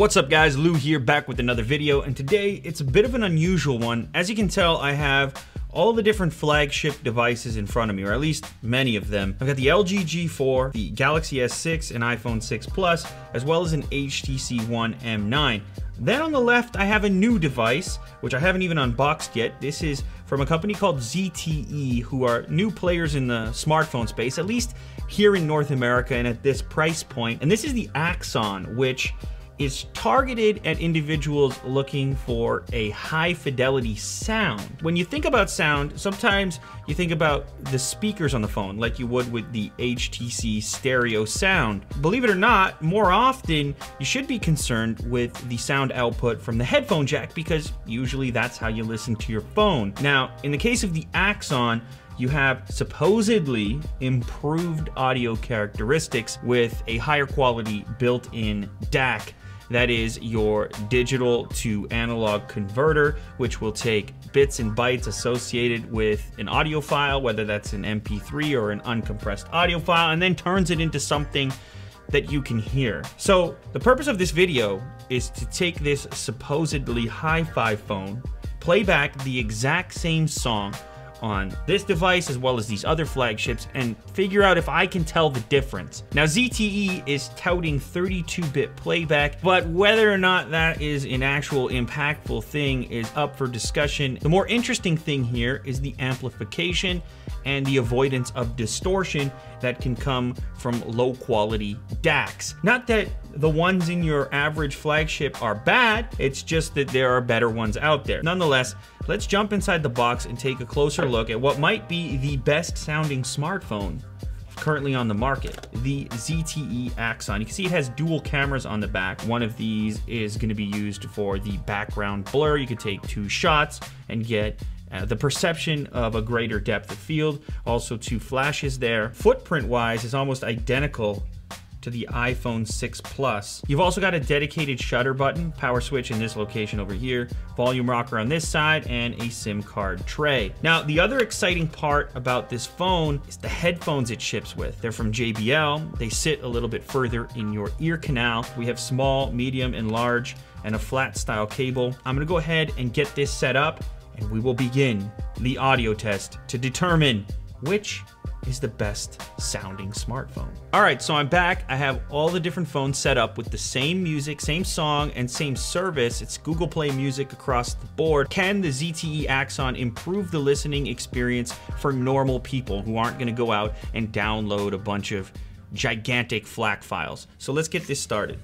What's up guys, Lou here, back with another video, and today it's a bit of an unusual one. As you can tell, I have all the different flagship devices in front of me, or at least many of them. I've got the LG G4, the Galaxy S6 and iPhone 6 Plus, as well as an HTC One M9. Then on the left, I have a new device, which I haven't even unboxed yet. This is from a company called ZTE, who are new players in the smartphone space, at least here in North America and at this price point. And this is the Axon, which is targeted at individuals looking for a high fidelity sound. When you think about sound, sometimes you think about the speakers on the phone like you would with the HTC stereo sound. Believe it or not, more often you should be concerned with the sound output from the headphone jack, because usually that's how you listen to your phone. Now, in the case of the Axon, you have supposedly improved audio characteristics with a higher quality built-in DAC. That is your digital to analog converter, which will take bits and bytes associated with an audio file, whether that's an MP3 or an uncompressed audio file, and then turns it into something that you can hear. So the purpose of this video is to take this supposedly hi-fi phone, play back the exact same song on this device as well as these other flagships, and figure out if I can tell the difference. Now, ZTE is touting 32-bit playback, but whether or not that is an actual impactful thing is up for discussion. The more interesting thing here is the amplification and the avoidance of distortion that can come from low quality DACs. Not that the ones in your average flagship are bad, it's just that there are better ones out there. Nonetheless, let's jump inside the box and take a closer look at what might be the best sounding smartphone currently on the market, the ZTE Axon. You can see it has dual cameras on the back. One of these is going to be used for the background blur. You could take two shots and get the perception of a greater depth of field, also two flashes there. Footprint-wise, is almost identical to the iPhone 6 Plus. You've also got a dedicated shutter button, power switch in this location over here, volume rocker on this side, and a SIM card tray. Now, the other exciting part about this phone is the headphones it ships with. They're from JBL. They sit a little bit further in your ear canal. We have small, medium, and large, and a flat style cable. I'm gonna go ahead and get this set up, and we will begin the audio test to determine which is the best sounding smartphone. All right, so I'm back. I have all the different phones set up with the same music, same song, and same service. It's Google Play Music across the board. Can the ZTE Axon improve the listening experience for normal people who aren't gonna go out and download a bunch of gigantic FLAC files? So let's get this started.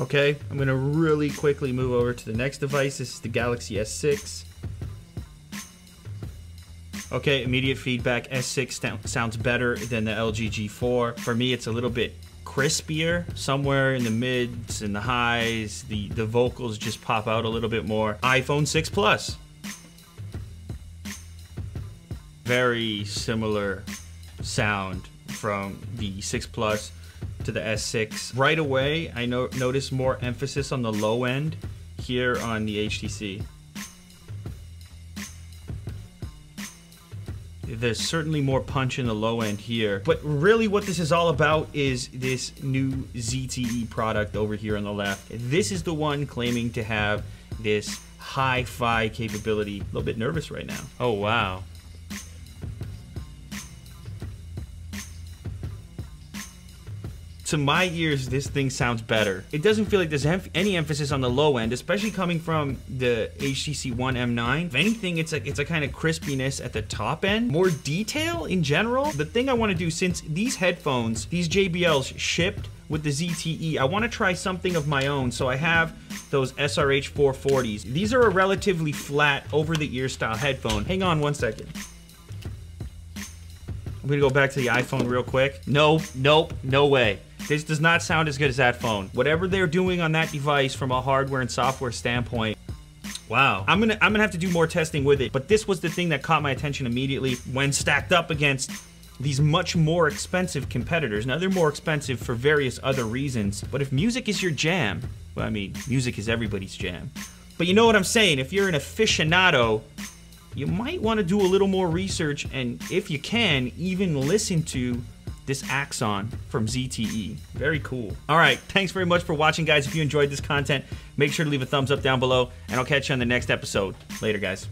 Okay, I'm gonna really quickly move over to the next device. This is the Galaxy S6. Okay, immediate feedback, S6 sounds better than the LG G4. For me, it's a little bit crispier, somewhere in the mids and the highs. The vocals just pop out a little bit more. iPhone 6 Plus. Very similar sound from the 6 Plus to the S6. Right away, I notice more emphasis on the low end here on the HTC. There's certainly more punch in the low end here, but really what this is all about is this new ZTE product over here on the left. This is the one claiming to have this hi-fi capability. A little bit nervous right now. Oh, wow. To my ears, this thing sounds better. It doesn't feel like there's any emphasis on the low end, especially coming from the HTC One M9. If anything, it's a kind of crispiness at the top end. More detail in general. The thing I want to do, since these headphones, these JBLs shipped with the ZTE, I want to try something of my own. So I have those SRH440s. These are a relatively flat over-the-ear style headphone. Hang on one second. I'm gonna go back to the iPhone real quick. No, nope, no way. This does not sound as good as that phone. Whatever they're doing on that device from a hardware and software standpoint, wow. I'm gonna have to do more testing with it, but this was the thing that caught my attention immediately when stacked up against these much more expensive competitors. Now, they're more expensive for various other reasons, but if music is your jam, well, I mean, music is everybody's jam, but you know what I'm saying? If you're an aficionado, you might wanna do a little more research, and if you can, even listen to this Axon from ZTE. Very cool. All right, thanks very much for watching, guys. If you enjoyed this content, make sure to leave a thumbs up down below, and I'll catch you on the next episode. Later, guys.